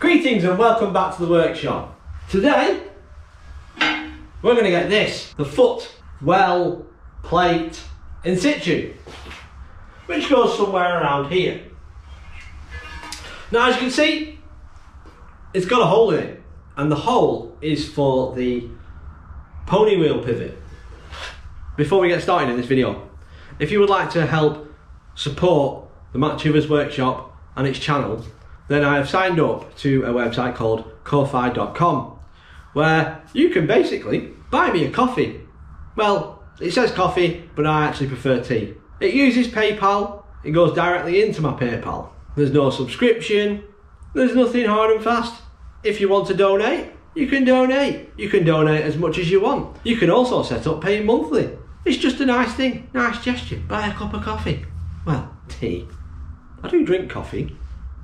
Greetings and welcome back to the workshop. Today, we're going to get this, the footwell plate in situ, which goes somewhere around here. Now, as you can see, it's got a hole in it, and the hole is for the pony wheel pivot. Before we get started in this video, if you would like to help support the MatTubers Workshop and its channel, then I have signed up to a website called ko-fi.com, where you can basically buy me a coffee. Well, it says coffee, but I actually prefer tea. It uses PayPal, it goes directly into my PayPal. There's no subscription, there's nothing hard and fast. If you want to donate, you can donate. You can donate as much as you want. You can also set up paying monthly. It's just a nice thing, nice gesture. Buy a cup of coffee. Well, tea. I do drink coffee,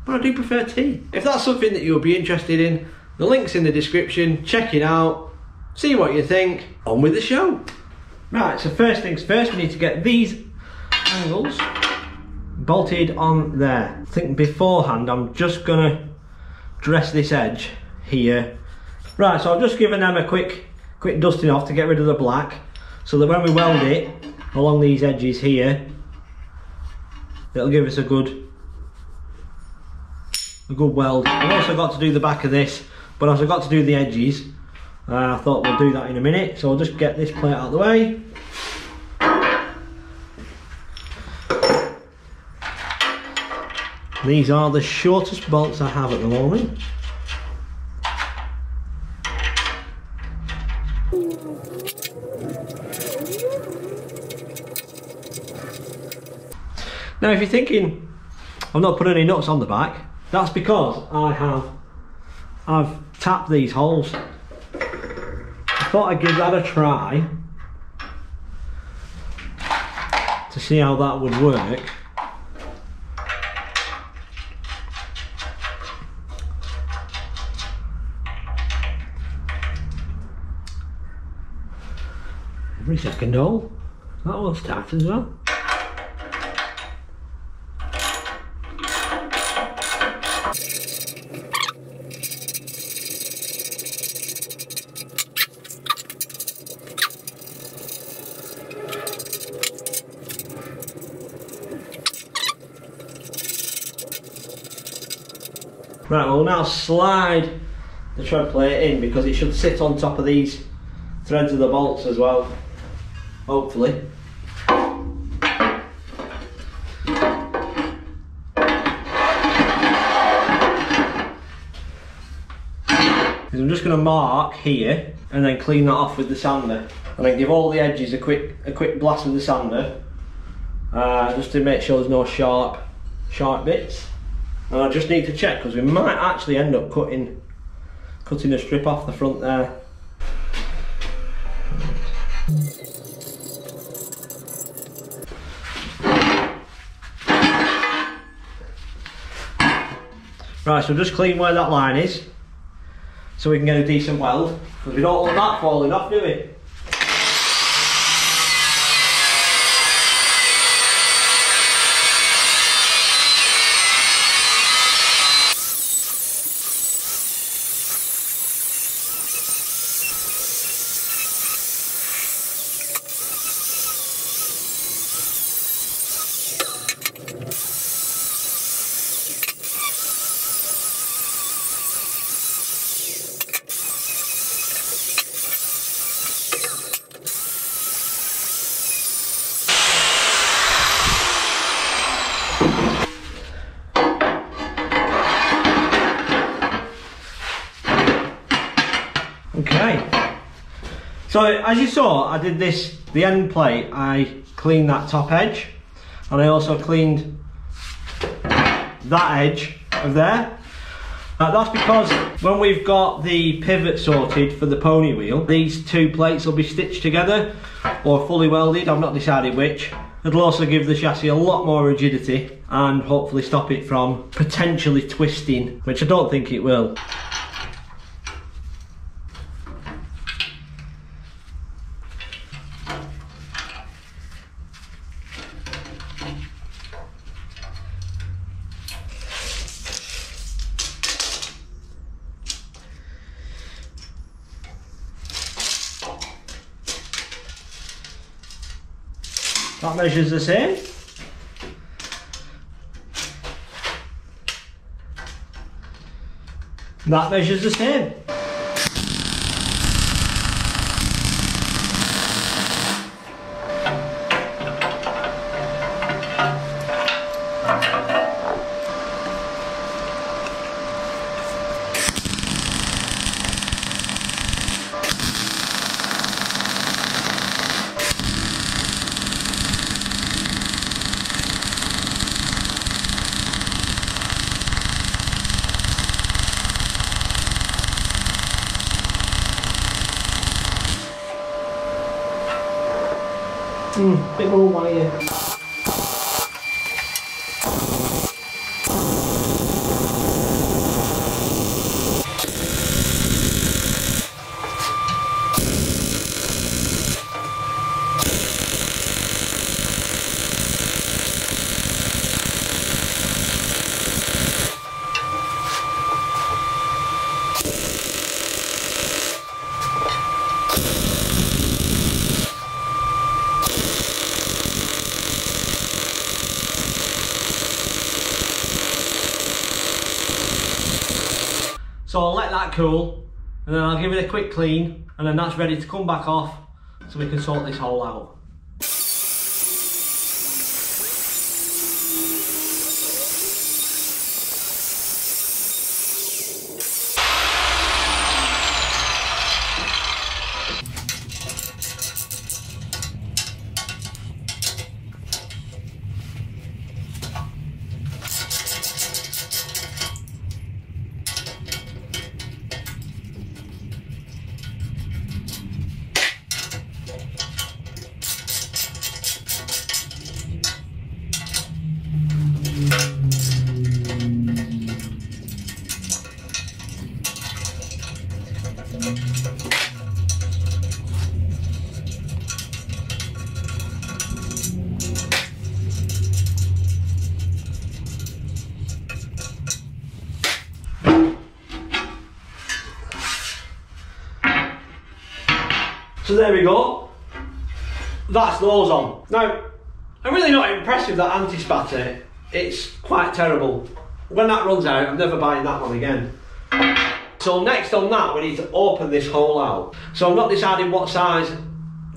but I do prefer tea. If that's something that you'll be interested in, the link's in the description. Check it out, see what you think. On with the show. Right, so first things first, we need to get these angles bolted on there. I think beforehand, I'm just gonna dress this edge here. Right, so I've just given them a quick dusting off to get rid of the black, so that when we weld it along these edges here, it'll give us a good weld. I've also got to do the back of this, but I've got to do the edges. I thought we'll do that in a minute, so I'll just get this plate out of the way. These are the shortest bolts I have at the moment. Now, if you're thinking I've not put any nuts on the back, that's because I've tapped these holes. I thought I'd give that a try to see how that would work. Every second hole, that one's tapped as well. Right, we'll now slide the tread plate in, because it should sit on top of these threads of the bolts as well, hopefully. I'm just going to mark here and then clean that off with the sander, and then give all the edges a quick blast with the sander, just to make sure there's no sharp bits. And I just need to check, because we might actually end up cutting a strip off the front there. Right, so just clean where that line is, so we can get a decent weld, because we don't want that falling off, do we? Okay, so as you saw, I did this, the end plate, I cleaned that top edge, and I also cleaned that edge of there. That's because when we've got the pivot sorted for the pony wheel, these two plates will be stitched together or fully welded, I've not decided which. It'll also give the chassis a lot more rigidity and hopefully stop it from potentially twisting, which I don't think it will. That measures the same. That measures the same. Bit more one here. So I'll let that cool, and then I'll give it a quick clean, and then that's ready to come back off so we can sort this hole out. So there we go, that's those on. Now, I'm really not impressed with that anti-spatter, it's quite terrible. When that runs out, I'm never buying that one again. So next on that, we need to open this hole out. So I've not decided what size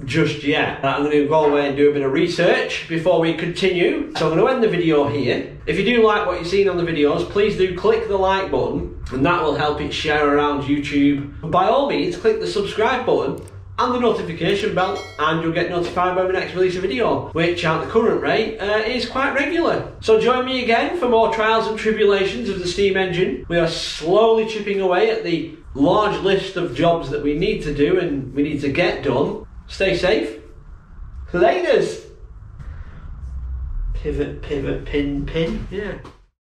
just yet. I'm going to go away and do a bit of research before we continue. So I'm going to end the video here. If you do like what you've seen on the videos, please do click the like button, and that will help it share around YouTube. And by all means, click the subscribe button and the notification bell, and you'll get notified when we next release a video, which at the current rate is quite regular. So join me again for more trials and tribulations of the steam engine. We are slowly chipping away at the large list of jobs that we need to do and we need to get done. Stay safe. Laters. Pivot, pivot, pin, pin, yeah.